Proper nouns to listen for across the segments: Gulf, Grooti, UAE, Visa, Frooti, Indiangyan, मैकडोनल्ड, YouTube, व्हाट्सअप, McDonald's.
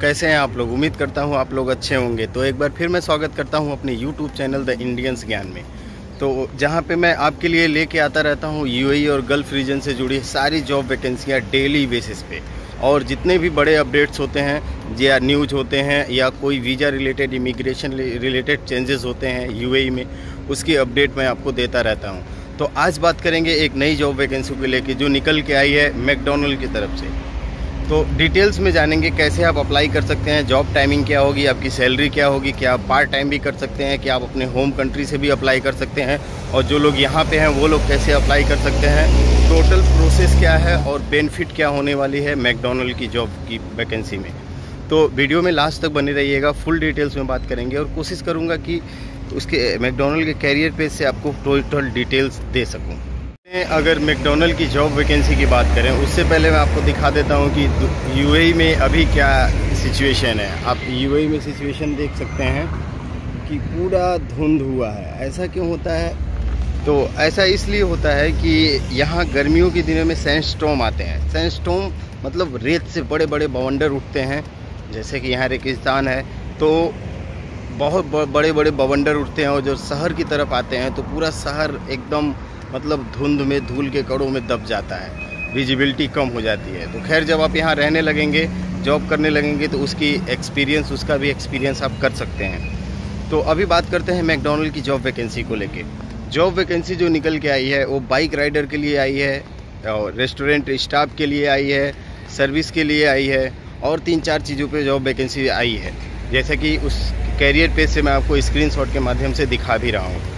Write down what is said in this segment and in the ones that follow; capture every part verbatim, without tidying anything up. कैसे हैं आप लोग। उम्मीद करता हूं आप लोग अच्छे होंगे। तो एक बार फिर मैं स्वागत करता हूं अपने YouTube चैनल द इंडियंस ज्ञान में, तो जहां पे मैं आपके लिए लेके आता रहता हूं यूएई और गल्फ़ रीजन से जुड़ी सारी जॉब वैकेंसियां डेली बेसिस पे, और जितने भी बड़े अपडेट्स होते हैं या न्यूज होते हैं या कोई visa related, immigration related changes होते हैं यूएई में, उसकी अपडेट मैं आपको देता रहता हूँ। तो आज बात करेंगे एक नई जॉब वैकेंसी को लेकर जो निकल के आई है मैकडोनल्ड की तरफ से। तो डिटेल्स में जानेंगे कैसे आप अप्लाई कर सकते हैं, जॉब टाइमिंग क्या होगी, आपकी सैलरी क्या होगी, क्या आप पार्ट टाइम भी कर सकते हैं, क्या आप अपने होम कंट्री से भी अप्लाई कर सकते हैं, और जो लोग यहाँ पे हैं वो लोग कैसे अप्लाई कर सकते हैं, टोटल प्रोसेस क्या है और बेनिफिट क्या होने वाली है मैकडोनल्ड की जॉब की वैकेंसी में। तो वीडियो में लास्ट तक बने रहिएगा, फुल डिटेल्स में बात करेंगे और कोशिश करूँगा कि उसके मैकडोनल्ड के कैरियर पेज से आपको टोटल डिटेल्स दे सकूँ। अगर मैकडोनल्ड की जॉब वैकेंसी की बात करें, उससे पहले मैं आपको दिखा देता हूं कि यूएई में अभी क्या सिचुएशन है। आप यूएई में सिचुएशन देख सकते हैं कि पूरा धुंध हुआ है। ऐसा क्यों होता है? तो ऐसा इसलिए होता है कि यहाँ गर्मियों के दिनों में सैंडस्टॉर्म आते हैं। सैंडस्टॉर्म मतलब रेत से बड़े बड़े बवंडर उठते हैं, जैसे कि यहाँ रेगिस्तान है तो बहुत बड़े बड़े बवंडर उठते हैं, और जब शहर की तरफ आते हैं तो पूरा शहर एकदम मतलब धुंध में, धूल के कड़ों में दब जाता है, विजिबिलिटी कम हो जाती है। तो खैर जब आप यहाँ रहने लगेंगे, जॉब करने लगेंगे, तो उसकी एक्सपीरियंस, उसका भी एक्सपीरियंस आप कर सकते हैं। तो अभी बात करते हैं मैकडोनल्ड की जॉब वैकेंसी को लेके। जॉब वैकेंसी जो निकल के आई है वो बाइक राइडर के लिए आई है, और रेस्टोरेंट स्टाफ के लिए आई है, सर्विस के लिए आई है, और तीन चार चीज़ों पर जॉब वैकेंसी आई है, जैसे कि उस कैरियर पेज से मैं आपको स्क्रीनशॉट के माध्यम से दिखा भी रहा हूँ।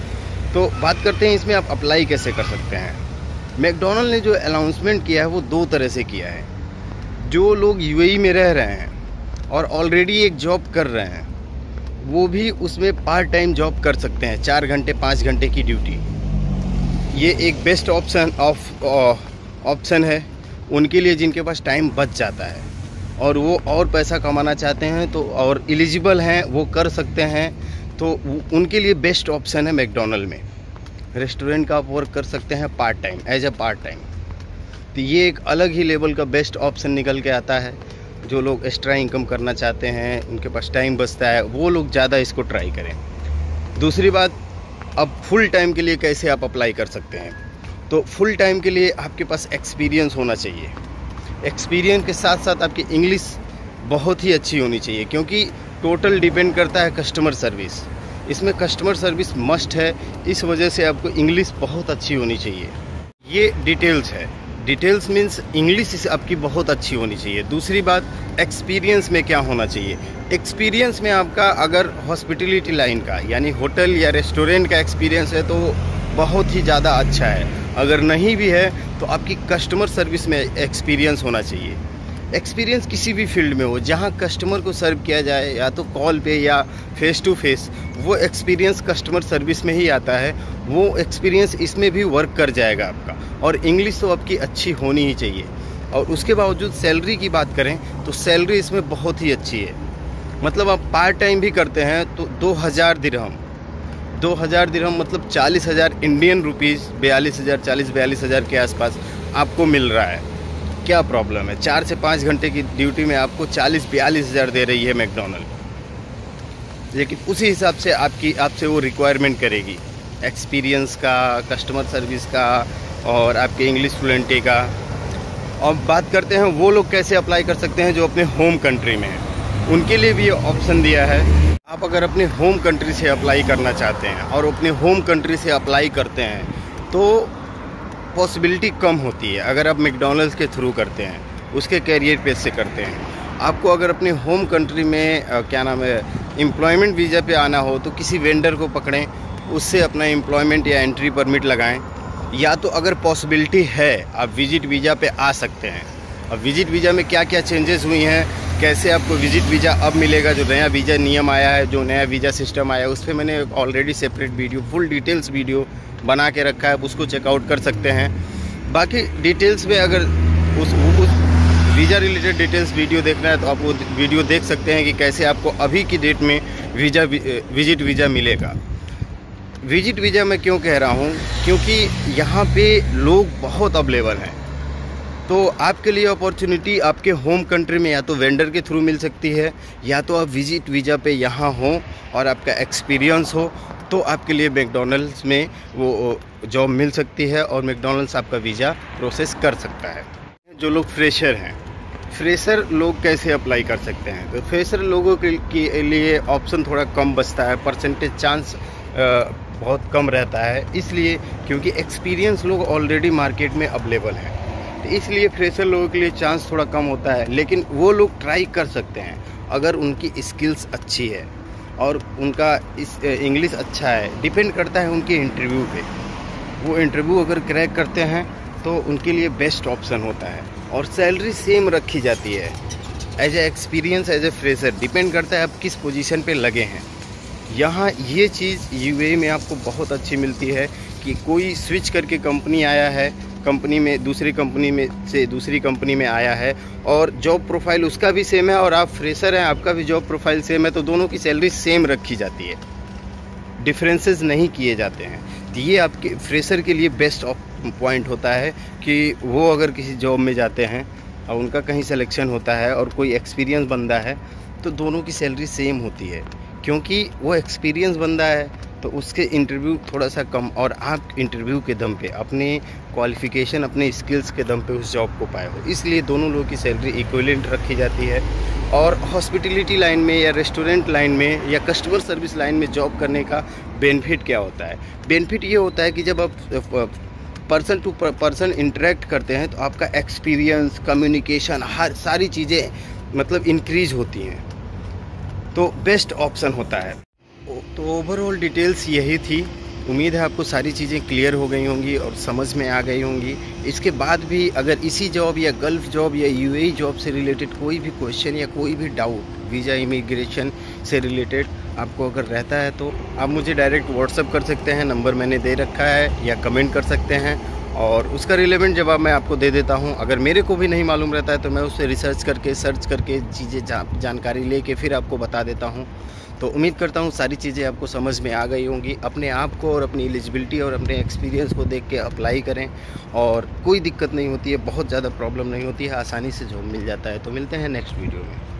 तो बात करते हैं इसमें आप अप्लाई कैसे कर सकते हैं। मैकडोनल्ड ने जो अनाउंसमेंट किया है वो दो तरह से किया है। जो लोग यूएई में रह रहे हैं और ऑलरेडी एक जॉब कर रहे हैं वो भी उसमें पार्ट टाइम जॉब कर सकते हैं, चार घंटे पाँच घंटे की ड्यूटी। ये एक बेस्ट ऑप्शन ऑफ ऑप्शन है उनके लिए जिनके पास टाइम बच जाता है और वो और पैसा कमाना चाहते हैं तो और एलिजिबल हैं वो कर सकते हैं, तो उनके लिए बेस्ट ऑप्शन है मैकडोनल्ड में। रेस्टोरेंट का आप वर्क कर सकते हैं part time, as a part time, तो ये एक अलग ही लेवल का बेस्ट ऑप्शन निकल के आता है। जो लोग एक्स्ट्रा इनकम करना चाहते हैं, उनके पास टाइम बचता है, वो लोग ज़्यादा इसको ट्राई करें। दूसरी बात, अब फुल टाइम के लिए कैसे आप अप्लाई कर सकते हैं। तो फुल टाइम के लिए आपके पास एक्सपीरियंस होना चाहिए। एक्सपीरियंस के साथ साथ आपकी इंग्लिश बहुत ही अच्छी होनी चाहिए, क्योंकि टोटल डिपेंड करता है कस्टमर सर्विस। इसमें कस्टमर सर्विस मस्ट है, इस वजह से आपको इंग्लिश बहुत अच्छी होनी चाहिए। ये डिटेल्स है, डिटेल्स मीन्स इंग्लिश आपकी बहुत अच्छी होनी चाहिए। दूसरी बात, एक्सपीरियंस में क्या होना चाहिए। एक्सपीरियंस में आपका अगर हॉस्पिटलिटी लाइन का यानी होटल या रेस्टोरेंट का एक्सपीरियंस है तो बहुत ही ज़्यादा अच्छा है। अगर नहीं भी है तो आपकी कस्टमर सर्विस में एक्सपीरियंस होना चाहिए। एक्सपीरियंस किसी भी फील्ड में हो, जहाँ कस्टमर को सर्व किया जाए, या तो कॉल पे या फेस टू फेस, वो एक्सपीरियंस कस्टमर सर्विस में ही आता है। वो एक्सपीरियंस इसमें भी वर्क कर जाएगा आपका, और इंग्लिश तो आपकी अच्छी होनी ही चाहिए। और उसके बावजूद सैलरी की बात करें तो सैलरी इसमें बहुत ही अच्छी है। मतलब आप पार्ट टाइम भी करते हैं तो दो हज़ार दिरहम दो हज़ार दिरहम मतलब चालीस हज़ार इंडियन रुपीज़, बयालीस हज़ार चालीस बयालीस हज़ार के आसपास आपको मिल रहा है। क्या प्रॉब्लम है? चार से पाँच घंटे की ड्यूटी में आपको चालीस बयालीस हज़ार दे रही है मैकडोनल्ड, लेकिन उसी हिसाब से आपकी आपसे वो रिक्वायरमेंट करेगी एक्सपीरियंस का, कस्टमर सर्विस का, और आपके इंग्लिश फ्लुएंटी का। अब बात करते हैं वो लोग कैसे अप्लाई कर सकते हैं जो अपने होम कंट्री में हैं। उनके लिए भी ऑप्शन दिया है। आप अगर अपने होम कंट्री से अप्लाई करना चाहते हैं और अपने होम कंट्री से अप्लाई करते हैं तो पॉसिबिलिटी कम होती है। अगर आप मैकडोनल्ड के थ्रू करते हैं, उसके कैरियर पेज से करते हैं, आपको अगर अपने होम कंट्री में क्या नाम है एम्प्लॉयमेंट वीज़ा पे आना हो तो किसी वेंडर को पकड़ें, उससे अपना एम्प्लॉयमेंट या एंट्री परमिट लगाएं, या तो अगर पॉसिबिलिटी है आप विजिट वीज़ा पे आ सकते हैं। अब विजिट वीज़ा में क्या क्या चेंजेस हुई हैं, कैसे आपको विजिट वीज़ा अब मिलेगा, जो नया वीज़ा नियम आया है, जो नया वीज़ा सिस्टम आया है, उस पर मैंने already separate video, full details video बना के रखा है, आप उसको चेकआउट कर सकते हैं। बाकी डिटेल्स में अगर उस, उस वीज़ा रिलेटेड डिटेल्स वीडियो देखना है तो आप वो वीडियो देख सकते हैं कि कैसे आपको अभी की डेट में वीज़ा विजिट वीज़ा मिलेगा। विजिट वीज़ा मैं क्यों कह रहा हूँ, क्योंकि यहाँ पे लोग बहुत अवेलेबल हैं। तो आपके लिए अपॉर्चुनिटी आपके होम कंट्री में या तो वेंडर के थ्रू मिल सकती है, या तो आप विजिट वीज़ा पे यहाँ हों और आपका एक्सपीरियंस हो तो आपके लिए मैकडोनल्ड्स में वो जॉब मिल सकती है और मैकडोनल्ड्स आपका वीज़ा प्रोसेस कर सकता है। जो लोग फ्रेशर हैं, फ्रेशर लोग कैसे अप्लाई कर सकते हैं, तो फ्रेशर लोगों के लिए ऑप्शन थोड़ा कम बचता है, परसेंटेज चांस बहुत कम रहता है, इसलिए क्योंकि एक्सपीरियंस लोग ऑलरेडी मार्केट में अवेलेबल हैं, इसलिए फ्रेशर लोगों के लिए चांस थोड़ा कम होता है। लेकिन वो लोग ट्राई कर सकते हैं अगर उनकी स्किल्स अच्छी है और उनका इस इंग्लिश अच्छा है। डिपेंड करता है उनके इंटरव्यू पे, वो इंटरव्यू अगर क्रैक करते हैं तो उनके लिए बेस्ट ऑप्शन होता है। और सैलरी सेम रखी जाती है as a experience as a fresher, depend करता है आप किस पोजीशन पे लगे हैं। यहाँ ये चीज़ यूएई में आपको बहुत अच्छी मिलती है कि कोई स्विच करके कंपनी आया है, कंपनी में दूसरी कंपनी में से दूसरी कंपनी में आया है और जॉब प्रोफाइल उसका भी सेम है और आप फ्रेशर हैं, आपका भी जॉब प्रोफाइल सेम है, तो दोनों की सैलरी सेम रखी जाती है, डिफरेंसेस नहीं किए जाते हैं। तो ये आपके फ्रेशर के लिए बेस्ट पॉइंट होता है कि वो अगर किसी जॉब में जाते हैं और उनका कहीं सिलेक्शन होता है और कोई एक्सपीरियंस बंदा है तो दोनों की सैलरी सेम होती है, क्योंकि वो एक्सपीरियंस बंदा है तो उसके इंटरव्यू थोड़ा सा कम और आप इंटरव्यू के दम पे अपने क्वालिफ़िकेशन अपने स्किल्स के दम पे उस जॉब को पाए हो, इसलिए दोनों लोगों की सैलरी इक्विवेलेंट रखी जाती है। और हॉस्पिटलिटी लाइन में या रेस्टोरेंट लाइन में या कस्टमर सर्विस लाइन में जॉब करने का बेनिफिट क्या होता है? बेनिफिट ये होता है कि जब आप पर्सन टू पर्सन इंटरेक्ट करते हैं तो आपका एक्सपीरियंस, कम्युनिकेशन, हर सारी चीज़ें मतलब इंक्रीज होती हैं, तो बेस्ट ऑप्शन होता है। तो ओवरऑल डिटेल्स यही थी। उम्मीद है आपको सारी चीज़ें क्लियर हो गई होंगी और समझ में आ गई होंगी। इसके बाद भी अगर इसी जॉब या गल्फ़ जॉब या यूएई जॉब से रिलेटेड कोई भी क्वेश्चन या कोई भी डाउट वीज़ा इमिग्रेशन से रिलेटेड आपको अगर रहता है तो आप मुझे डायरेक्ट व्हाट्सअप कर सकते हैं, नंबर मैंने दे रखा है, या कमेंट कर सकते हैं और उसका रिलेवेंट जवाब मैं आपको दे देता हूं। अगर मेरे को भी नहीं मालूम रहता है तो मैं उससे रिसर्च करके सर्च करके चीज़ें जा, जानकारी लेके फिर आपको बता देता हूं। तो उम्मीद करता हूं सारी चीज़ें आपको समझ में आ गई होंगी। अपने आप को और अपनी एलिजिबिलिटी और अपने एक्सपीरियंस को देख के अप्लाई करें और कोई दिक्कत नहीं होती है, बहुत ज़्यादा प्रॉब्लम नहीं होती है, आसानी से जॉब मिल जाता है। तो मिलते हैं नेक्स्ट वीडियो में।